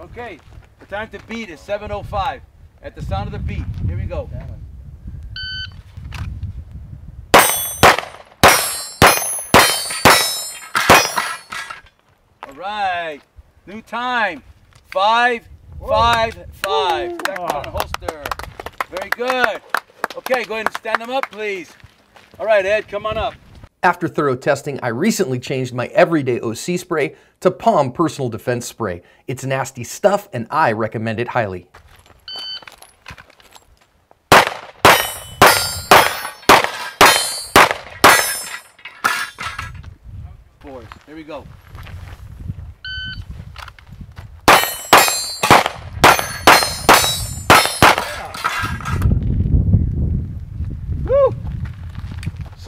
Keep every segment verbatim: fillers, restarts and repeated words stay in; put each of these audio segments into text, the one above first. Okay, the time to beat is seven oh five. At the sound of the beat, here we go. All right, new time. Five, five, five. Back on the holster. Very good. Okay, go ahead and stand them up, please. All right, Ed, come on up. After thorough testing, I recently changed my everyday O C spray to Palm Personal Defense Spray. It's nasty stuff, and I recommend it highly. Boys, here we go.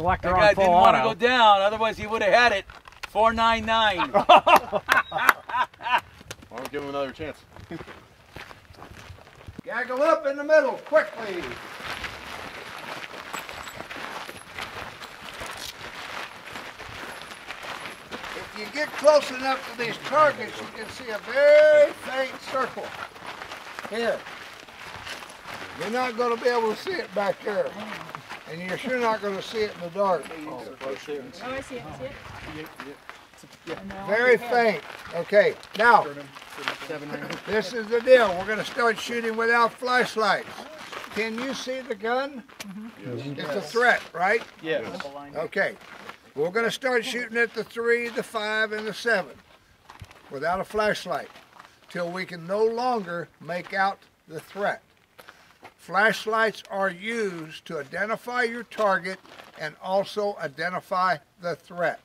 That guy didn't want to go down, otherwise he would have had it. four ninety-nine. Why don't give him another chance? Gaggle up in the middle, quickly. If you get close enough to these targets, you can see a very faint circle. Here. You're not going to be able to see it back there. And you're sure not going to see it in the dark. Oh, I see it. Oh, I see it. Very faint. Okay, now, this is the deal. We're going to start shooting without flashlights. Can you see the gun? Mm-hmm. Yes. It's a threat, right? Yes. Okay, we're going to start shooting at the three, the five, and the seven without a flashlight till we can no longer make out the threat. Flashlights are used to identify your target and also identify the threat.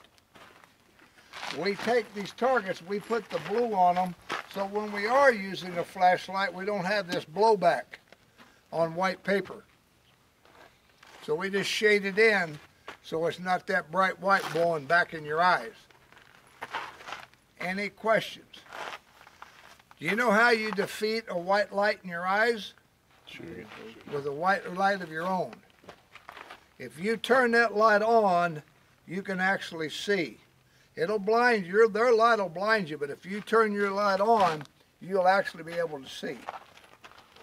We take these targets, we put the blue on them, so when we are using a flashlight, we don't have this blowback on white paper. So we just shade it in so it's not that bright white blowing back in your eyes. Any questions? Do you know how you defeat a white light in your eyes? With a white light of your own. If you turn that light on, you can actually see. It'll blind you, their light will blind you, but if you turn your light on, you'll actually be able to see.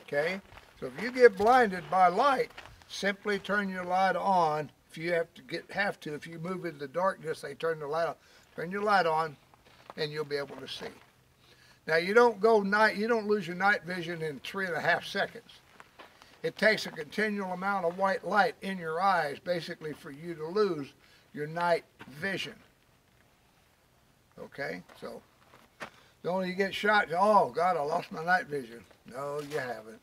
Okay? So if you get blinded by light, simply turn your light on. If you have to, get, have to, if you move into the darkness, they turn the light on. Turn your light on, and you'll be able to see. Now you don't go night, you don't lose your night vision in three and a half seconds. It takes a continual amount of white light in your eyes, basically, for you to lose your night vision. Okay? So, don't you get shot, oh, God, I lost my night vision. No, you haven't.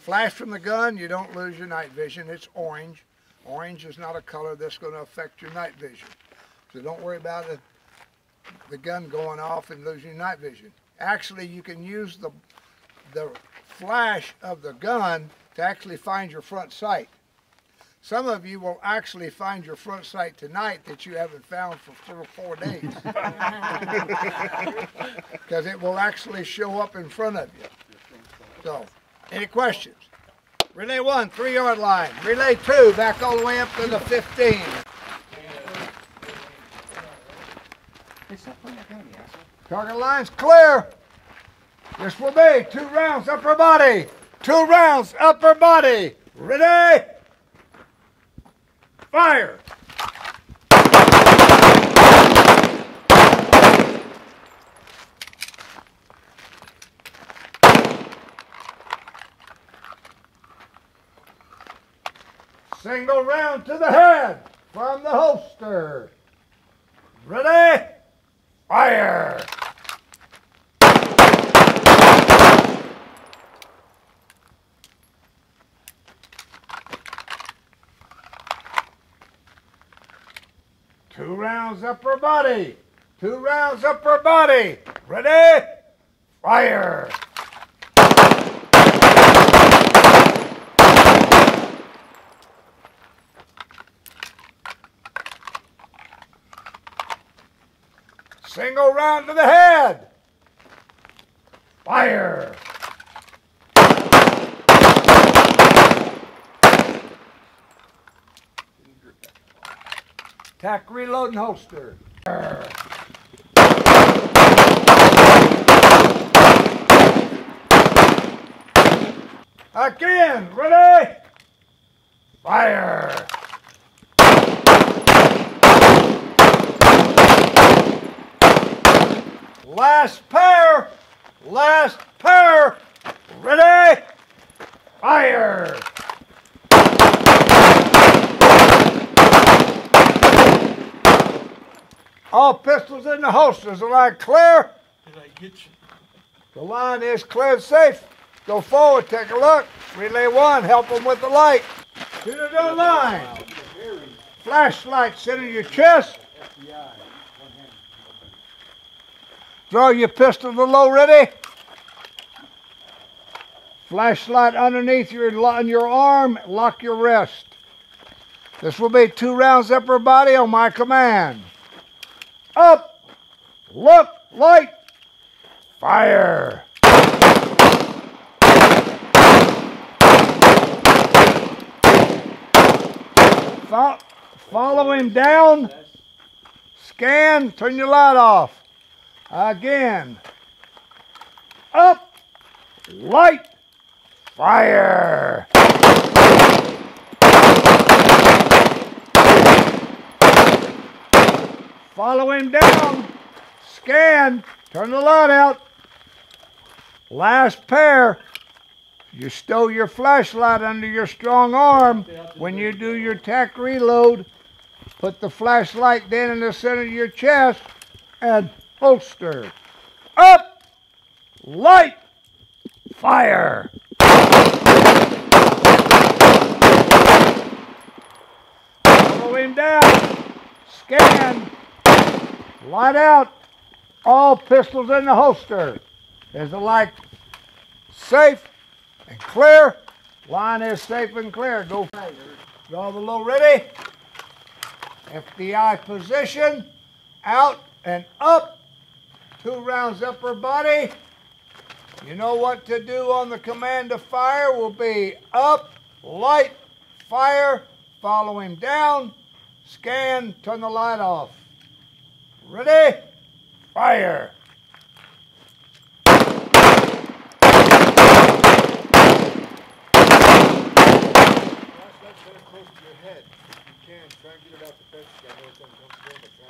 Flash from the gun, you don't lose your night vision. It's orange. Orange is not a color that's going to affect your night vision. So don't worry about the, the gun going off and losing your night vision. Actually, you can use the, the flash of the gun to actually find your front sight. Some of you will actually find your front sight tonight that you haven't found for three or four days. Because it will actually show up in front of you. So, any questions? Relay one, three yard line. Relay two, back all the way up to the fifteen. Target line's clear. This will be two rounds upper body. Two rounds upper body. Ready? Fire. Single round to the head from the holster. Ready? Fire. Two rounds upper body. Two rounds upper body. Ready? Fire. Single round to the head. Fire. Tac reload and holster. Again, ready? Fire! Last pair, last pair, ready? Fire! All pistols in the holsters. The line clear. Did I get you? The line is clear and safe. Go forward, take a look. Relay one, help them with the light. To the line. Flashlight, center your chest. Draw your pistol to low, ready? Flashlight underneath your, on your arm, lock your wrist. This will be two rounds upper body on my command. Up, look, light, fire. Fo- follow him down, scan, turn your light off. Again, up, light, fire. Follow him down, scan, turn the light out. Last pair. You stow your flashlight under your strong arm. When you do your tac reload, put the flashlight then in the center of your chest and holster. Up, light, fire. Follow him down, scan, light out. All pistols in the holster. Is the light safe and clear? Line is safe and clear. Go forward. Draw the low, ready? F B I position. Out and up. Two rounds upper body. You know what to do on the command to fire will be up, light, fire. Follow him down. Scan, turn the light off. Ready? Fire!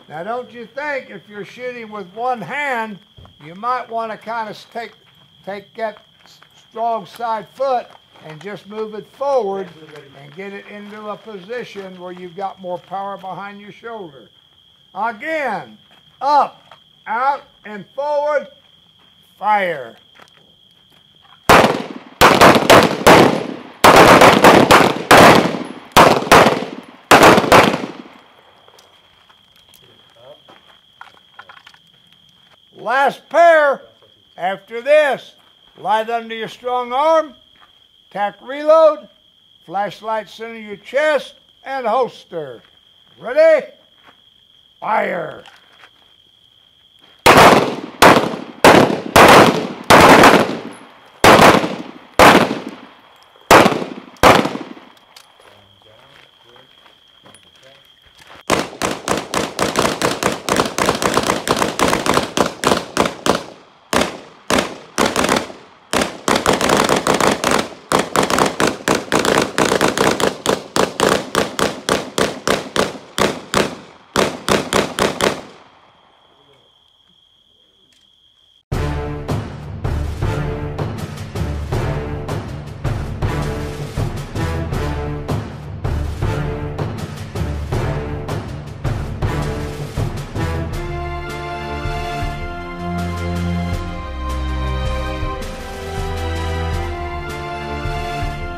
Now, don't you think if you're shooting with one hand, you might want to kind of take take that strong side foot and just move it forward and get it into a position where you've got more power behind your shoulder. Again, up, out, and forward, fire. Last pair. After this, light under your strong arm, tac reload, flashlight center your chest, and holster. Ready? Fire.